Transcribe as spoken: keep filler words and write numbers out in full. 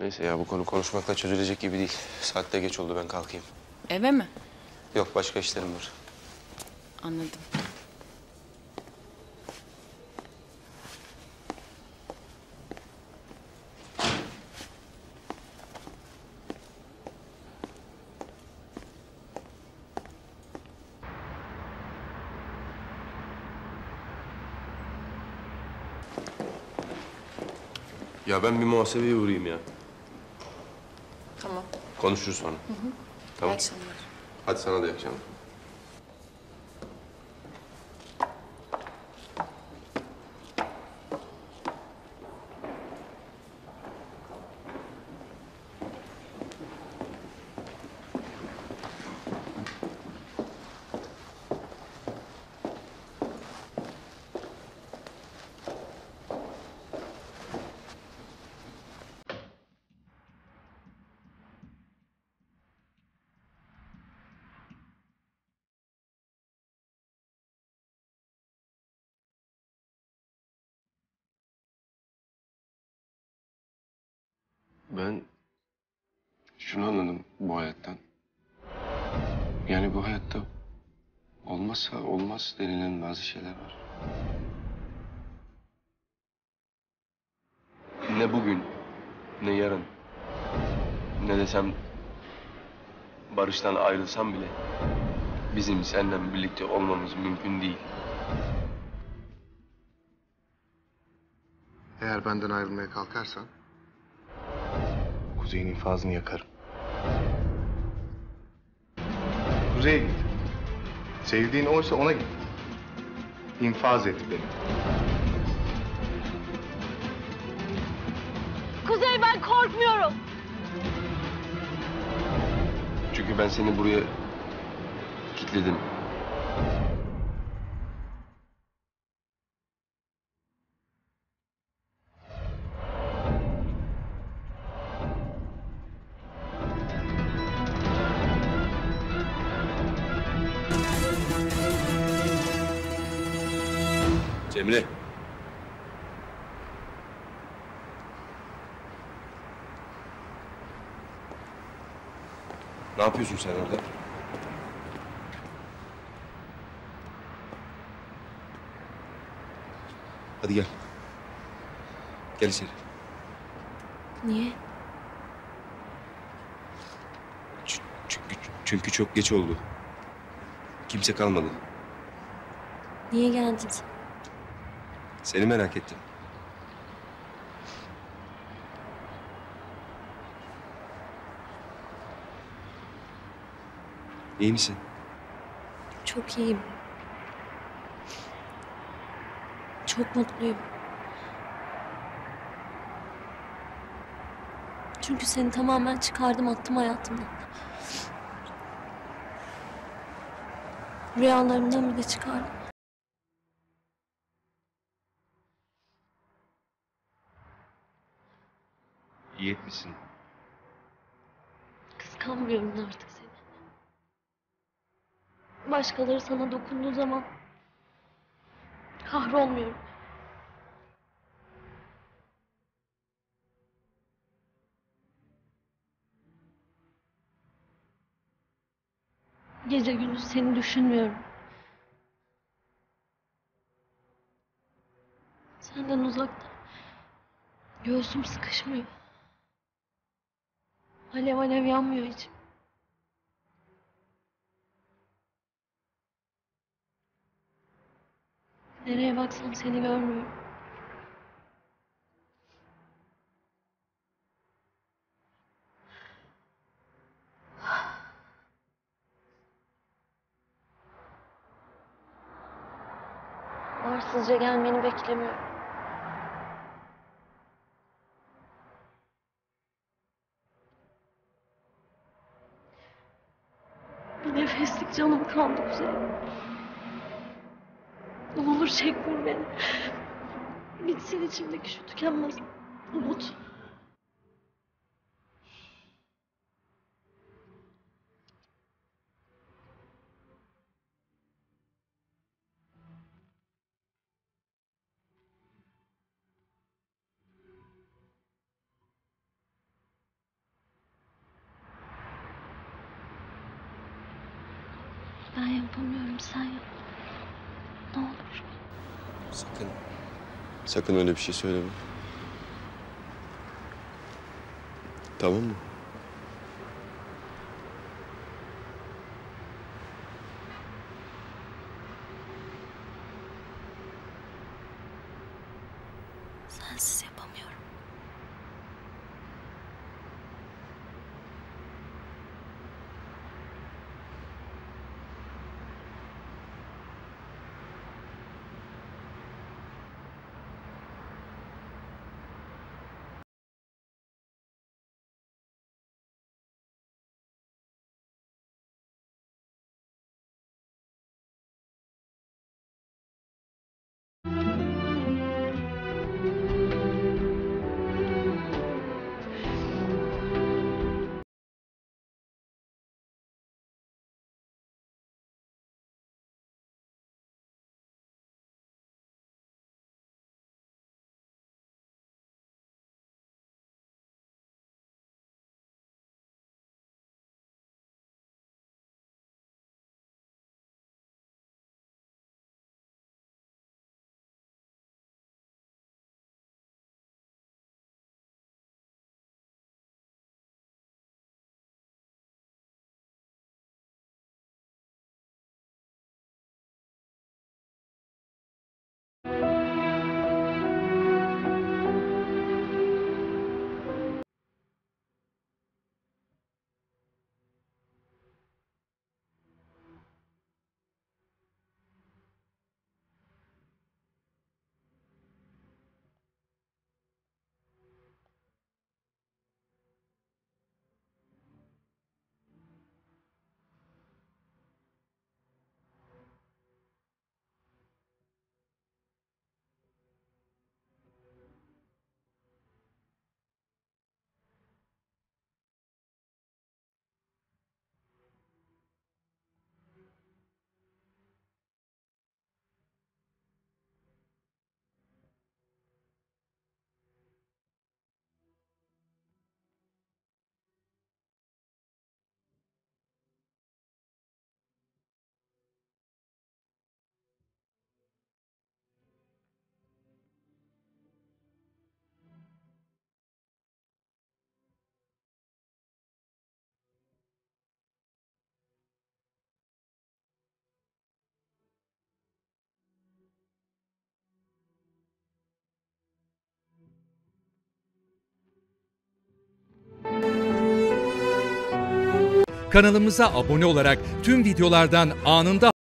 Neyse ya, bu konu konuşmakla çözülecek gibi değil. Saat de geç oldu, ben kalkayım. Eve mi? Yok, başka işlerim var. Anladım. Ya ben bir muhasebeye uğrayayım ya. Tamam. Konuşuruz sonra. Hı hı. Tamam. İyi akşamlar. Hadi sana da iyi akşamlar. Ben şunu anladım bu hayattan. Yani bu hayatta olmazsa olmaz denilen bazı şeyler var. Ne bugün, ne yarın, ne desem Barış'tan ayrılsam bile bizim seninle birlikte olmamız mümkün değil. Eğer benden ayrılmaya kalkarsan Kuzey'in infazını yakarım. Kuzey'e git. Sevdiğin oysa ona git. İnfaz et beni. Kuzey, ben korkmuyorum. Çünkü ben seni buraya kilitledim. Emre. Ne yapıyorsun sen orada? Hadi gel. Gel içeri. Niye? Çünkü, çünkü çok geç oldu. Kimse kalmadı. Niye geldin sen? Seni merak ettim. İyi misin? Çok iyiyim. Çok mutluyum. Çünkü seni tamamen çıkardım, attım hayatımdan. Rüyalarımdan bile çıkardım. İyi etmişsin. Kıskanmıyorum artık seni. Başkaları sana dokunduğu zaman kahrolmuyorum. Gece gündüz seni düşünmüyorum. Senden uzakta göğsüm sıkışmıyor. Alev alev yanmıyor hiç. Nereye baksam seni görmüyorum. Arsızca gelmeni beklemiyorum. Nefeslik canım kandı Kuzey. Ne olur çekme beni. Bitsin içimdeki şu tükenmez umut. Ben yapamıyorum, sen yap. Ne olur. Sakın, sakın öyle bir şey söyleme. Tamam mı? Sensiz yapamıyorum. Kanalımıza abone olarak tüm videolardan anında